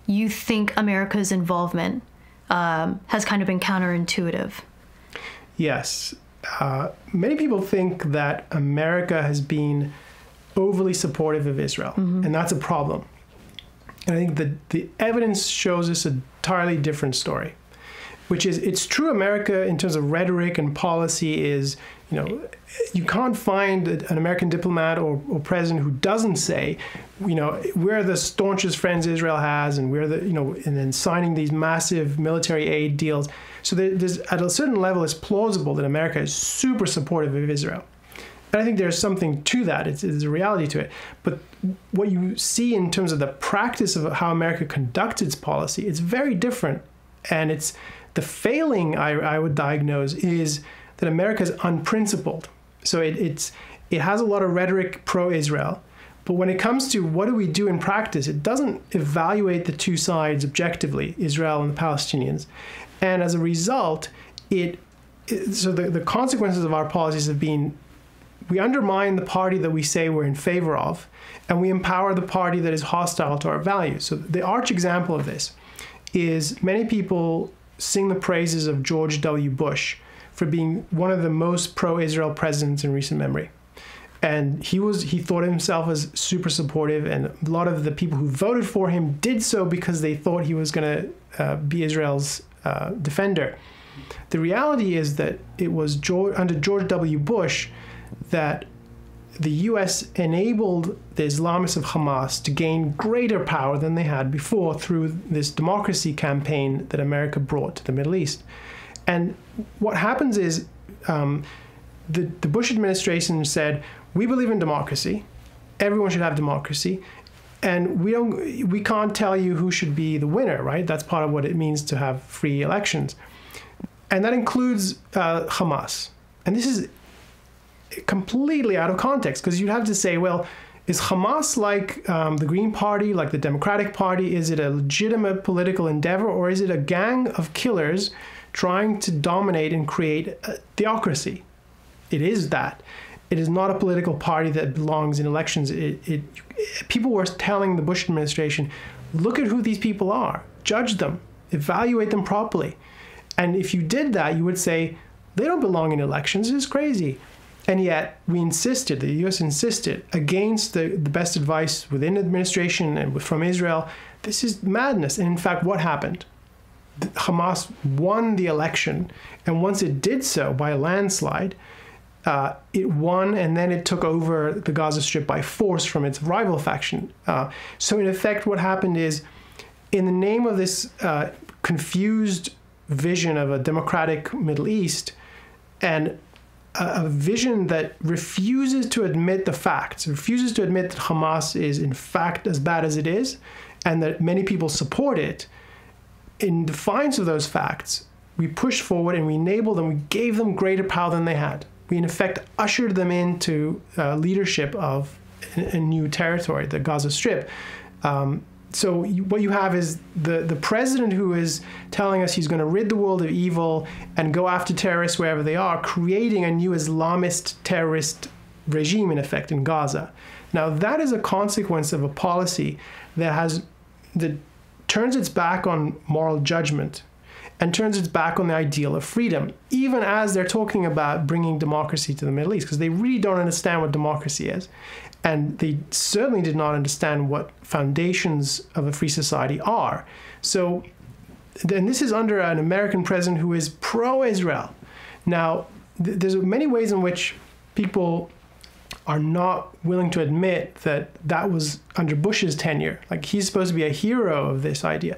you think America's involvement um, has kind of been counterintuitive. Yes. Uh, many people think that America has been overly supportive of Israel, mm-hmm. and that's a problem. And I think that the evidence shows us an entirely different story, which is it's true America in terms of rhetoric and policy is, you know, you can't find an American diplomat or, or president who doesn't say, you know, we're the staunchest friends Israel has, and we're the, you know, and then signing these massive military aid deals. So there, there's, at a certain level, it's plausible that America is super supportive of Israel. And I think there's something to that. It's, it's a reality to it. But what you see in terms of the practice of how America conducts its policy, it's very different. And it's the failing, I, I would diagnose, is that America is unprincipled. So it, it's, it has a lot of rhetoric pro-Israel. But when it comes to what do we do in practice, it doesn't evaluate the two sides objectively, Israel and the Palestinians. And as a result, it, it so the, the consequences of our policies have been we undermine the party that we say we're in favor of, and we empower the party that is hostile to our values. So the arch example of this is many people sing the praises of George W. Bush for being one of the most pro-Israel presidents in recent memory. And he was, he thought of himself as super supportive, and a lot of the people who voted for him did so because they thought he was going to uh, be Israel's uh, defender. The reality is that it was George, under George W. Bush that the U S enabled the Islamists of Hamas to gain greater power than they had before through this democracy campaign that America brought to the Middle East. And what happens is um, the, the Bush administration said, we believe in democracy, everyone should have democracy, and we, don't, we can't tell you who should be the winner, right? That's part of what it means to have free elections. And that includes uh, Hamas. And this is completely out of context, because you'd have to say, well, is Hamas like um, the Green Party, like the Democratic Party? Is it a legitimate political endeavor, or is it a gang of killers trying to dominate and create a theocracy? It is that. It is not a political party that belongs in elections. It, it, people were telling the Bush administration, look at who these people are, judge them, evaluate them properly. And if you did that, you would say, they don't belong in elections, it's crazy. And yet, we insisted, the U S insisted, against the, the best advice within administration and from Israel, this is madness. And in fact, what happened? The, Hamas won the election, and once it did so by a landslide, uh, it won, and then it took over the Gaza Strip by force from its rival faction. Uh, so in effect, what happened is, in the name of this uh, confused vision of a democratic Middle East, and a vision that refuses to admit the facts, refuses to admit that Hamas is in fact as bad as it is, and that many people support it, in defiance of those facts, we pushed forward and we enabled them, we gave them greater power than they had. We in effect ushered them into uh, leadership of a, a new territory, the Gaza Strip. Um, So you, what you have is the, the president who is telling us he's going to rid the world of evil and go after terrorists wherever they are, creating a new Islamist terrorist regime, in effect, in Gaza. Now, that is a consequence of a policy that, has, that turns its back on moral judgment and turns its back on the ideal of freedom, even as they're talking about bringing democracy to the Middle East, because they really don't understand what democracy is. And they certainly did not understand what foundations of a free society are. So, and this is under an American president who is pro-Israel. Now, th there's many ways in which people are not willing to admit that that was under Bush's tenure. Like, he's supposed to be a hero of this idea.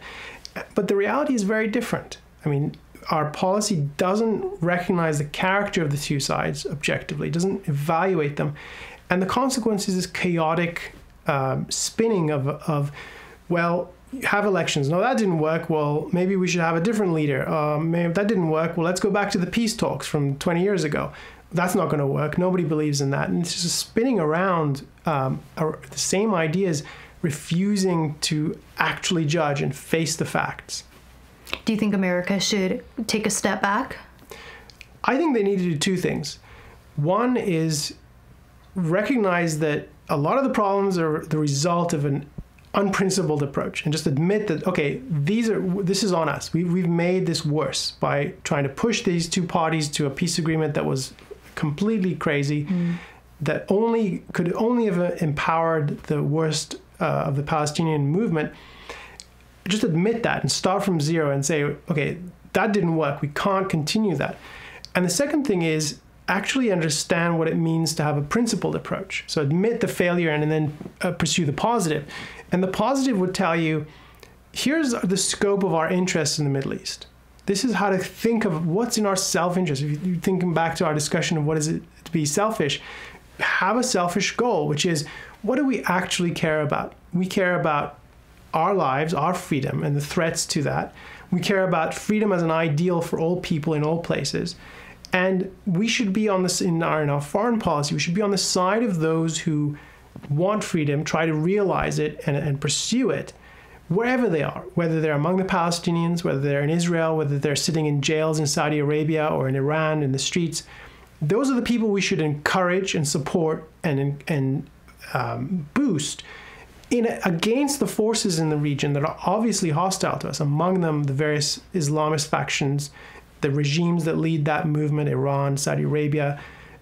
But the reality is very different. I mean, our policy doesn't recognize the character of the two sides objectively, doesn't evaluate them. And the consequence is this chaotic um, spinning of, of, well, have elections. No, that didn't work. Well, maybe we should have a different leader. Um, maybe that didn't work. Well, let's go back to the peace talks from twenty years ago. That's not going to work. Nobody believes in that. And it's just spinning around um, the same ideas, refusing to actually judge and face the facts. Do you think America should take a step back? I think they need to do two things. One is recognize that a lot of the problems are the result of an unprincipled approach and just admit that, okay, these are this is on us. We've, we've made this worse by trying to push these two parties to a peace agreement that was completely crazy, mm. that only could only have empowered the worst uh, of the Palestinian movement. Just admit that and start from zero and say, okay, that didn't work. We can't continue that. And the second thing is actually understand what it means to have a principled approach. So admit the failure and, and then uh, pursue the positive. And the positive would tell you, here's the scope of our interests in the Middle East. This is how to think of what's in our self-interest. If you're thinking back to our discussion of what is it to be selfish, have a selfish goal, which is, what do we actually care about? We care about our lives, our freedom, and the threats to that. We care about freedom as an ideal for all people in all places. And we should be on this in our, in our foreign policy. We should be on the side of those who want freedom, try to realize it and, and pursue it wherever they are, whether they're among the Palestinians, whether they're in Israel, whether they're sitting in jails in Saudi Arabia or in Iran in the streets. Those are the people we should encourage and support and, and um, boost in against the forces in the region that are obviously hostile to us, among them the various Islamist factions, the regimes that lead that movement, Iran, Saudi Arabia,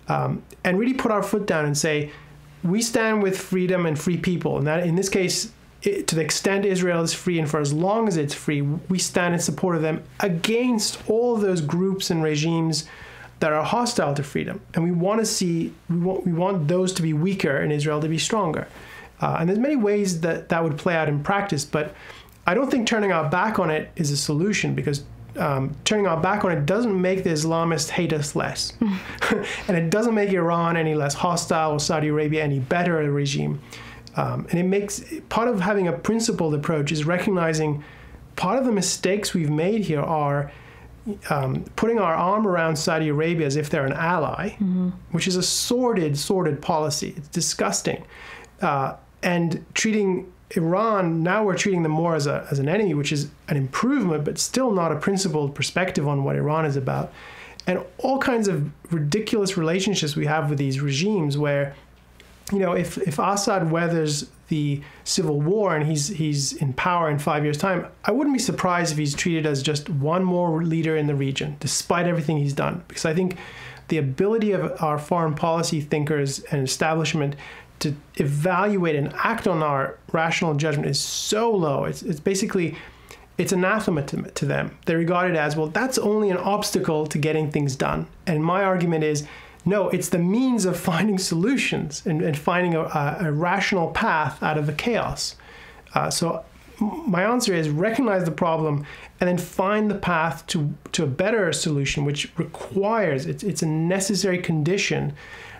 um, and really put our foot down and say, we stand with freedom and free people. And that, in this case, it, to the extent Israel is free and for as long as it's free, we stand in support of them against all those groups and regimes that are hostile to freedom. And we want to see, we want, we want those to be weaker and Israel to be stronger. Uh, and there's many ways that that would play out in practice, but I don't think turning our back on it is a solution, because Um, turning our back on it doesn't make the Islamists hate us less. And it doesn't make Iran any less hostile or Saudi Arabia any better a regime. Um, and it makes, part of having a principled approach is recognizing part of the mistakes we've made here are um, putting our arm around Saudi Arabia as if they're an ally, mm-hmm. which is a sordid, sordid policy. It's disgusting. Uh, and treating Iran, now we're treating them more as, a, as an enemy, which is an improvement, but still not a principled perspective on what Iran is about. And all kinds of ridiculous relationships we have with these regimes where, you know, if, if Assad weathers the civil war and he's, he's in power in five years' time, I wouldn't be surprised if he's treated as just one more leader in the region, despite everything he's done. Because I think the ability of our foreign policy thinkers and establishment to evaluate and act on our rational judgment is so low. It's, it's basically, it's anathema to, to them. They regard it as, well, that's only an obstacle to getting things done. And my argument is, no, it's the means of finding solutions and, and finding a, a, a rational path out of the chaos. Uh, so my answer is recognize the problem and then find the path to, to a better solution, which requires, it's, it's a necessary condition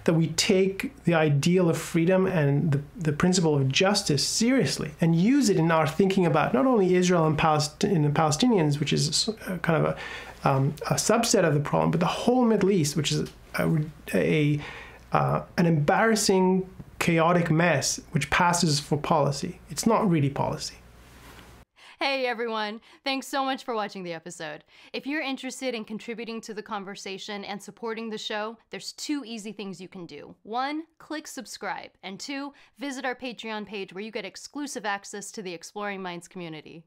that we take the ideal of freedom and the, the principle of justice seriously and use it in our thinking about not only Israel and, Palest and the Palestinians, which is a, kind of a, um, a subset of the problem, but the whole Middle East, which is a, a, uh, an embarrassing, chaotic mess which passes for policy. It's not really policy. Hey everyone, thanks so much for watching the episode. If you're interested in contributing to the conversation and supporting the show, there's two easy things you can do. One, click subscribe, and two, visit our Patreon page where you get exclusive access to the Exploring Minds community.